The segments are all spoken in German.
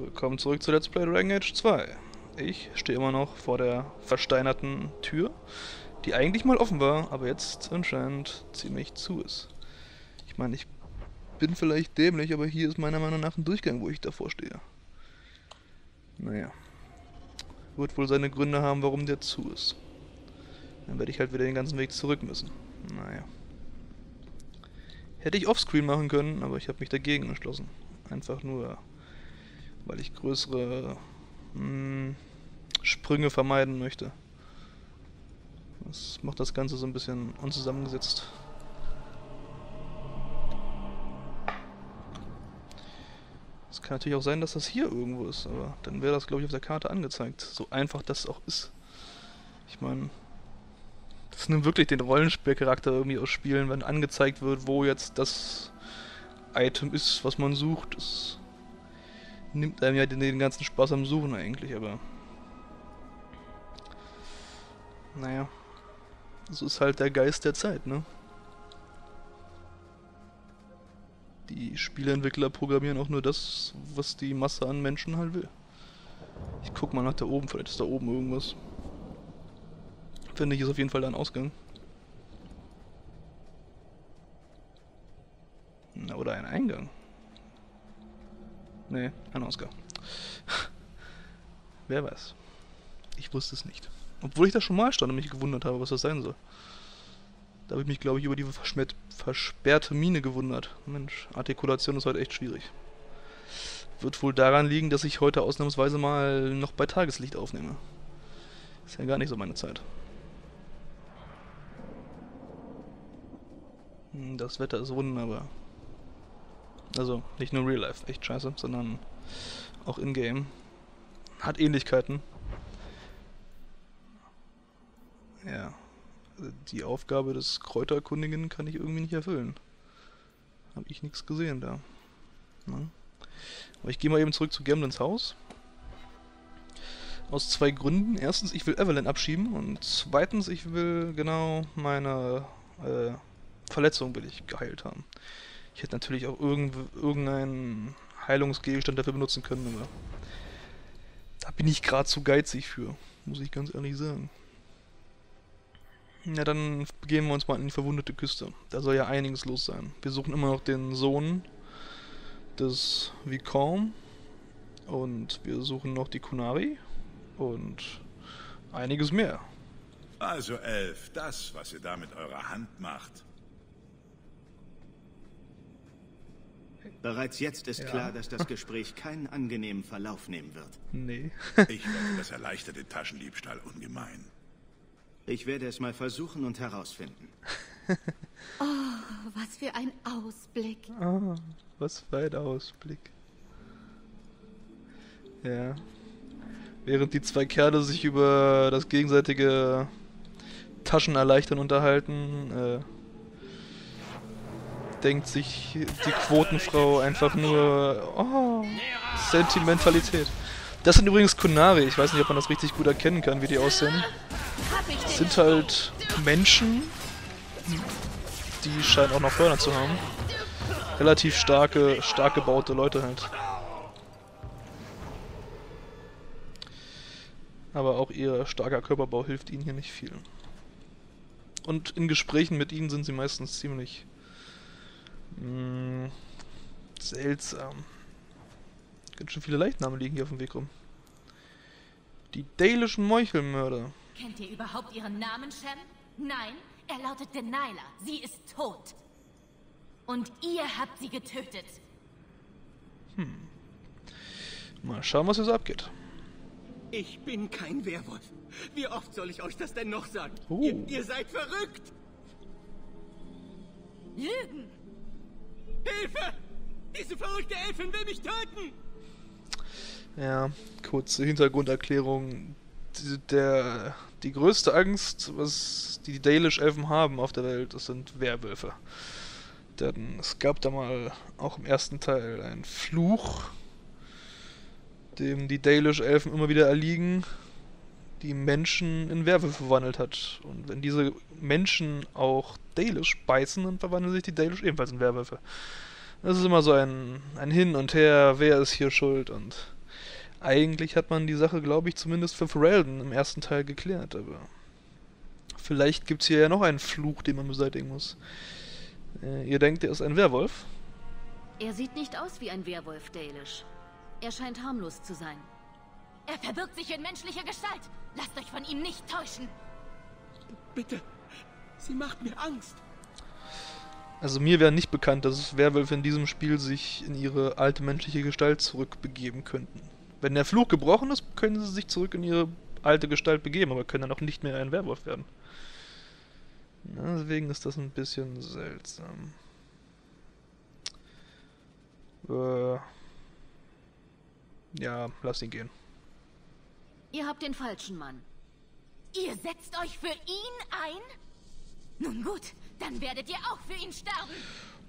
Willkommen zurück zu Let's Play Dragon Age 2. Ich stehe immer noch vor der versteinerten Tür, die eigentlich mal offen war, aber jetzt anscheinend ziemlich zu ist. Ich meine, ich bin vielleicht dämlich, aber hier ist meiner Meinung nach ein Durchgang, wo ich davor stehe. Naja. Wird wohl seine Gründe haben, warum der zu ist. Dann werde ich halt wieder den ganzen Weg zurück müssen. Naja. Hätte ich offscreen machen können, aber ich habe mich dagegen entschlossen. Einfach nur, weil ich größere Sprünge vermeiden möchte. Das macht das Ganze so ein bisschen unzusammengesetzt. Es kann natürlich auch sein, dass das hier irgendwo ist, aber dann wäre das, glaube ich, auf der Karte angezeigt. So einfach das auch ist. Ich meine, das nimmt wirklich den Rollenspielcharakter irgendwie aus Spielen, wenn angezeigt wird, wo jetzt das Item ist, was man sucht. Das nimmt einem ja den ganzen Spaß am Suchen eigentlich, aber naja, so ist halt der Geist der Zeit, ne? Die Spieleentwickler programmieren auch nur das, was die Masse an Menschen halt will. Ich guck mal nach da oben, vielleicht ist da oben irgendwas. Finde ich, ist auf jeden Fall da ein Ausgang. Na, oder ein Eingang. Nee, ein Ausgang. Wer weiß. Ich wusste es nicht. Obwohl ich da schon mal stand und mich gewundert habe, was das sein soll. Da habe ich mich, glaube ich, über die versperrte Mine gewundert. Mensch, Artikulation ist heute echt schwierig. Wird wohl daran liegen, dass ich heute ausnahmsweise mal noch bei Tageslicht aufnehme. Ist ja gar nicht so meine Zeit. Das Wetter ist wunderbar. Also, nicht nur Real Life, echt scheiße, sondern auch in-game. Hat Ähnlichkeiten. Ja, also die Aufgabe des Kräuterkundigen kann ich irgendwie nicht erfüllen. Habe ich nichts gesehen da. Na? Aber ich gehe mal eben zurück zu Gamlins Haus. Aus zwei Gründen. Erstens, ich will Evelyn abschieben und zweitens, ich will genau meine Verletzung will ich geheilt haben. Ich hätte natürlich auch irgendeinen Heilungsgegenstand dafür benutzen können, aber da bin ich gerade zu geizig für, muss ich ganz ehrlich sagen. Na, dann begeben wir uns mal in die verwundete Küste. Da soll ja einiges los sein. Wir suchen immer noch den Sohn des Vicomte und wir suchen noch die Qunari und einiges mehr. Also Elf, das, was ihr da mit eurer Hand macht. Bereits jetzt ist klar, dass das Gespräch keinen angenehmen Verlauf nehmen wird. Nee. Ich wette, das erleichtert den Taschendiebstahl ungemein. Ich werde es mal versuchen und herausfinden. Oh, was für ein Ausblick. Oh, was für ein Ausblick. Ja. Während die zwei Kerle sich über das gegenseitige Taschenerleichtern unterhalten, denkt sich die Quotenfrau einfach nur, oh, Sentimentalität. Das sind übrigens Qunari, ich weiß nicht, ob man das richtig gut erkennen kann, wie die aussehen. Das sind halt Menschen, die scheinen auch noch Hörner zu haben. Relativ stark gebaute Leute halt. Aber auch ihr starker Körperbau hilft ihnen hier nicht viel. Und in Gesprächen mit ihnen sind sie meistens ziemlich seltsam. Ganz schön viele Leichname liegen hier auf dem Weg rum. Die dalischen Meuchelmörder. Kennt ihr überhaupt ihren Namen, Shem? Nein, er lautet Denila. Sie ist tot. Und ihr habt sie getötet. Hm. Mal schauen, was jetzt abgeht. Ich bin kein Werwolf. Wie oft soll ich euch das denn noch sagen? Oh. Ihr seid verrückt! Lügen! Hilfe! Diese verrückte Elfin will mich töten! Ja, kurze Hintergrunderklärung. Die größte Angst, was die Dalish-Elfen haben auf der Welt, das sind Werwölfe. Denn es gab da mal auch im ersten Teil einen Fluch, dem die Dalish-Elfen immer wieder erliegen, die Menschen in Werwölfe verwandelt hat. Und wenn diese Menschen auch Dalish beißen, dann verwandeln sich die Dalish ebenfalls in Werwölfe. Das ist immer so ein Hin und Her, wer ist hier schuld und Eigentlich hat man die Sache, glaube ich, zumindest für Ferelden im ersten Teil geklärt, aber vielleicht gibt es hier ja noch einen Fluch, den man beseitigen muss. Ihr denkt, er ist ein Werwolf? Er sieht nicht aus wie ein Werwolf, Dalish. Er scheint harmlos zu sein. Er verbirgt sich in menschlicher Gestalt. Lasst euch von ihm nicht täuschen. Bitte, sie macht mir Angst. Also mir wäre nicht bekannt, dass Werwölfe in diesem Spiel sich in ihre alte menschliche Gestalt zurückbegeben könnten. Wenn der Fluch gebrochen ist, können sie sich zurück in ihre alte Gestalt begeben, aber können dann auch nicht mehr ein Werwolf werden. Na, deswegen ist das ein bisschen seltsam. Ja, lass ihn gehen. Ihr habt den falschen Mann. Ihr setzt euch für ihn ein? Nun gut, dann werdet ihr auch für ihn sterben.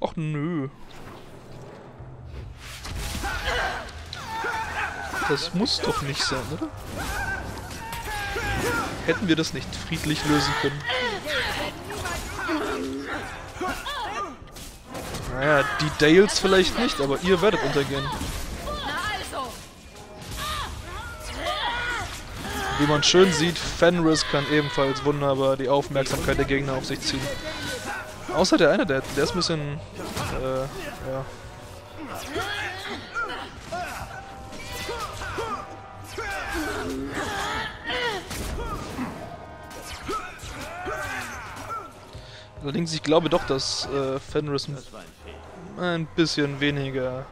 Ach nö. Das muss doch nicht sein, oder? Hätten wir das nicht friedlich lösen können? Naja, die Dales vielleicht nicht, aber ihr werdet untergehen. Wie man schön sieht, Fenris kann ebenfalls wunderbar die Aufmerksamkeit der Gegner auf sich ziehen. Außer der eine, der ist ein bisschen... ja. Allerdings, ich glaube doch, dass Fenris ein bisschen weniger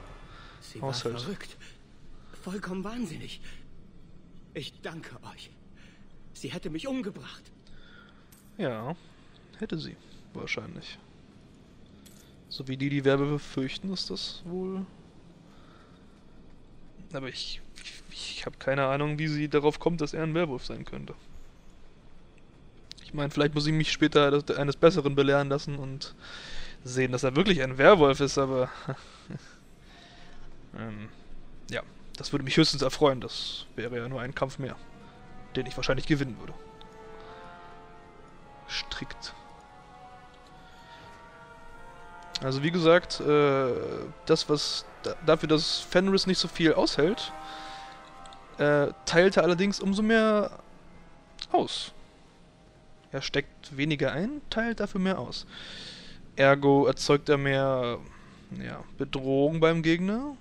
aushält. Verrückt. Vollkommen wahnsinnig. Ich danke euch. Sie hätte mich umgebracht. Ja, hätte sie. Wahrscheinlich. So wie die Werwölfe fürchten, ist das wohl... Aber ich habe keine Ahnung, wie sie darauf kommt, dass er ein Werwolf sein könnte. Ich meine, vielleicht muss ich mich später eines Besseren belehren lassen und sehen, dass er wirklich ein Werwolf ist, aber... ja. Das würde mich höchstens erfreuen, das wäre ja nur ein Kampf mehr, den ich wahrscheinlich gewinnen würde. Strikt. Also wie gesagt, dafür, dass Fenris nicht so viel aushält, teilt er allerdings umso mehr aus. Er steckt weniger ein, teilt dafür mehr aus. Ergo erzeugt er mehr Bedrohung beim Gegner.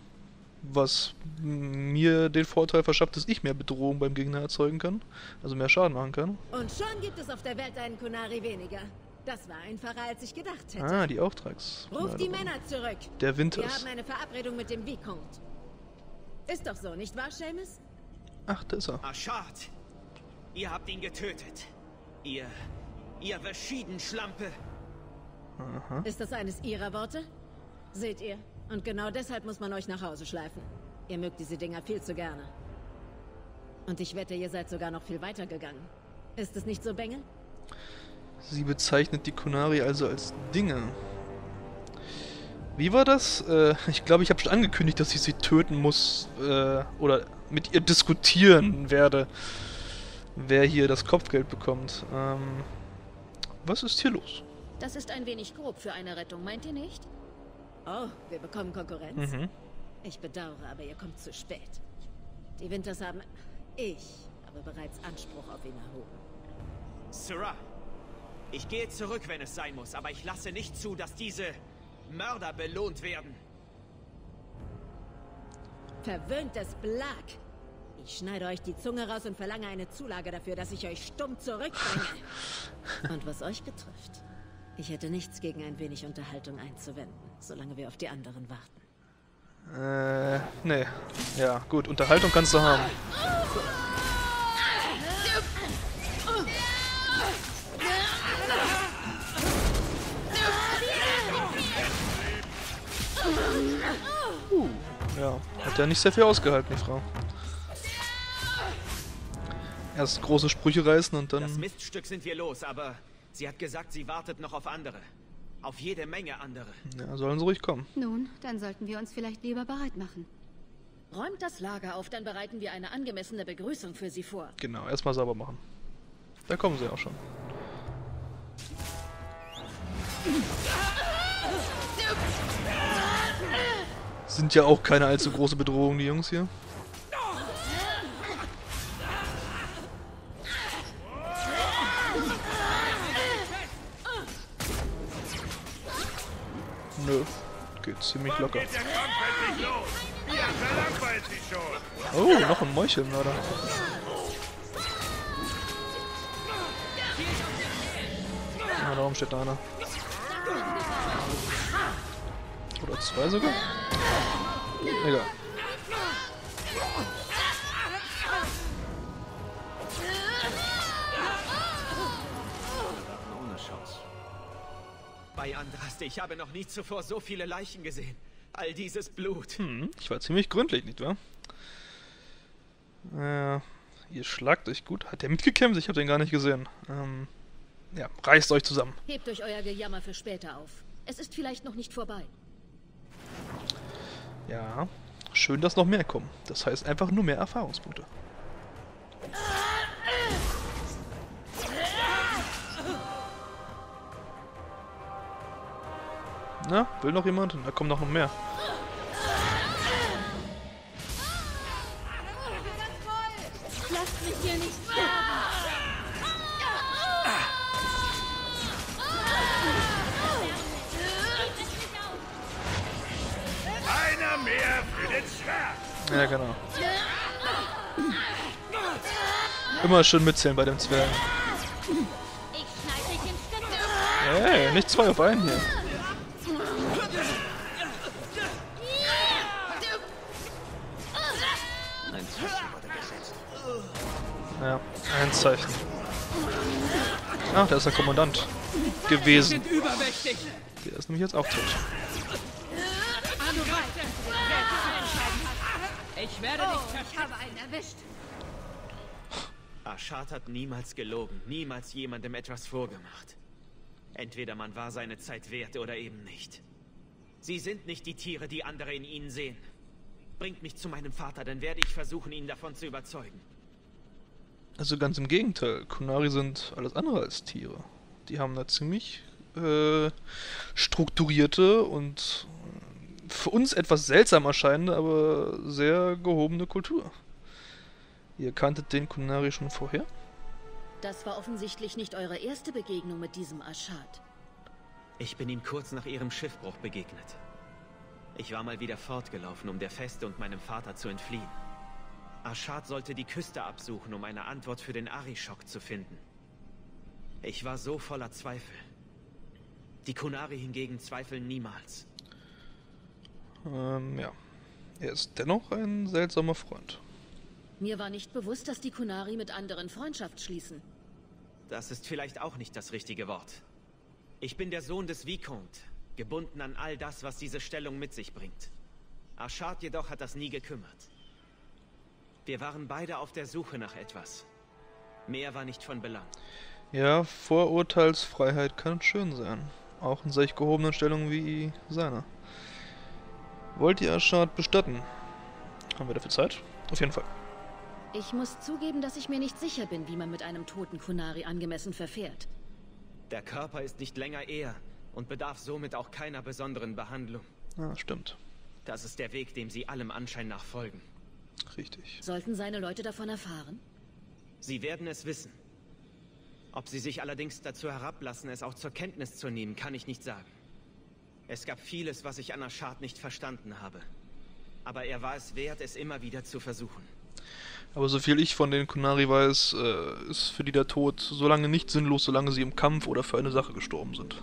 Was mir den Vorteil verschafft, dass ich mehr Bedrohung beim Gegner erzeugen kann, also mehr Schaden machen kann. Und schon gibt es auf der Welt einen Qunari weniger. Das war einfacher, als ich gedacht hätte. Ah, die Auftrags. Ruf die Männer zurück. Der Winters. Wir haben eine Verabredung mit dem Vicomte. Ist doch so, nicht wahr, Seamus? Ach, da ist er. Ashaad, ihr habt ihn getötet. Ihr verschieden Schlampe. Aha. Ist das eines ihrer Worte? Seht ihr? Und genau deshalb muss man euch nach Hause schleifen. Ihr mögt diese Dinger viel zu gerne. Und ich wette, ihr seid sogar noch viel weiter gegangen. Ist es nicht so, Bengel? Sie bezeichnet die Qunari also als Dinge. Wie war das? Ich glaube, ich habe schon angekündigt, dass ich sie töten muss. Oder mit ihr diskutieren werde, wer hier das Kopfgeld bekommt. Was ist hier los? Das ist ein wenig grob für eine Rettung, meint ihr nicht? Oh, wir bekommen Konkurrenz. Mhm. Ich bedauere, aber ihr kommt zu spät. Die Winters haben... aber bereits Anspruch auf ihn erhoben. Sura, ich gehe zurück, wenn es sein muss, aber ich lasse nicht zu, dass diese Mörder belohnt werden. Verwöhntes Blag! Ich schneide euch die Zunge raus und verlange eine Zulage dafür, dass ich euch stumm zurückbringe. Und was euch betrifft... Ich hätte nichts gegen ein wenig Unterhaltung einzuwenden, solange wir auf die anderen warten. Nee. Ja, gut, Unterhaltung kannst du haben. Ja, hat ja nicht sehr viel ausgehalten, die Frau. Erst große Sprüche reißen und dann... Das Miststück sind wir los, aber... Sie hat gesagt, sie wartet noch auf andere. Auf jede Menge andere. Ja, sollen sie ruhig kommen. Nun, dann sollten wir uns vielleicht lieber bereit machen. Räumt das Lager auf, dann bereiten wir eine angemessene Begrüßung für sie vor. Genau, erstmal sauber machen. Da kommen sie auch schon. Sind ja auch keine allzu große Bedrohung, die Jungs hier. Nö. Geht ziemlich locker. Oh, noch ein Mäuschen, oder? Ah, da oben steht einer. Oder zwei sogar? Egal. Bei Andraste, ich habe noch nie zuvor so viele Leichen gesehen. All dieses Blut. Hm, ich war ziemlich gründlich, nicht wahr? Ihr schlagt euch gut. Hat der mitgekämpft? Ich habe den gar nicht gesehen. Ja, reißt euch zusammen. Hebt euch euer Gejammer für später auf. Es ist vielleicht noch nicht vorbei. Ja, schön, dass noch mehr kommen. Das heißt einfach nur mehr Erfahrungspunkte. Na, will noch jemand? Da kommt noch mehr. Lasst mich hier nicht sterben. Einer mehr für den Zwerg. Ja, genau. Immer schön mitzählen bei dem Zwerg. Hey, nicht zwei auf einen hier. Ja, ein Zeichen. Ah, da ist der Kommandant gewesen. Der ist nämlich jetzt auch tot. Ich werde dich, ich habe einen erwischt. Ashaad hat niemals gelogen, niemals jemandem etwas vorgemacht. Entweder man war seine Zeit wert oder eben nicht. Sie sind nicht die Tiere, die andere in ihnen sehen. Bringt mich zu meinem Vater, dann werde ich versuchen, ihn davon zu überzeugen. Also ganz im Gegenteil, Qunari sind alles andere als Tiere. Die haben eine ziemlich strukturierte und für uns etwas seltsam erscheinende, aber sehr gehobene Kultur. Ihr kanntet den Qunari schon vorher? Das war offensichtlich nicht eure erste Begegnung mit diesem Ashaad. Ich bin ihm kurz nach ihrem Schiffbruch begegnet. Ich war mal wieder fortgelaufen, um der Feste und meinem Vater zu entfliehen. Ashaad sollte die Küste absuchen, um eine Antwort für den Arishok zu finden. Ich war so voller Zweifel. Die Qunari hingegen zweifeln niemals. Ja. Er ist dennoch ein seltsamer Freund. Mir war nicht bewusst, dass die Qunari mit anderen Freundschaft schließen. Das ist vielleicht auch nicht das richtige Wort. Ich bin der Sohn des Vicomte, gebunden an all das, was diese Stellung mit sich bringt. Ashaad jedoch hat das nie gekümmert. Wir waren beide auf der Suche nach etwas. Mehr war nicht von Belang. Ja, Vorurteilsfreiheit kann schön sein. Auch in solch gehobenen Stellungen wie seiner. Wollt ihr Ashaad bestatten? Haben wir dafür Zeit? Auf jeden Fall. Ich muss zugeben, dass ich mir nicht sicher bin, wie man mit einem toten Qunari angemessen verfährt. Der Körper ist nicht länger eher und bedarf somit auch keiner besonderen Behandlung. Ah, stimmt. Das ist der Weg, dem sie allem Anschein nach folgen. Richtig. Sollten seine Leute davon erfahren? Sie werden es wissen. Ob sie sich allerdings dazu herablassen, es auch zur Kenntnis zu nehmen, kann ich nicht sagen. Es gab vieles, was ich an Ashaad nicht verstanden habe. Aber er war es wert, es immer wieder zu versuchen. Aber soviel ich von den Qunari weiß, ist für die der Tod so lange nicht sinnlos, solange sie im Kampf oder für eine Sache gestorben sind.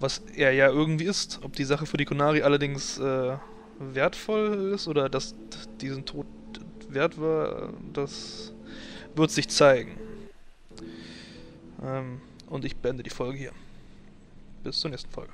Was er ja irgendwie ist. Ob die Sache für die Qunari allerdings wertvoll ist oder dass diesen Tod wert war, das wird sich zeigen. Und ich beende die Folge hier. Bis zur nächsten Folge.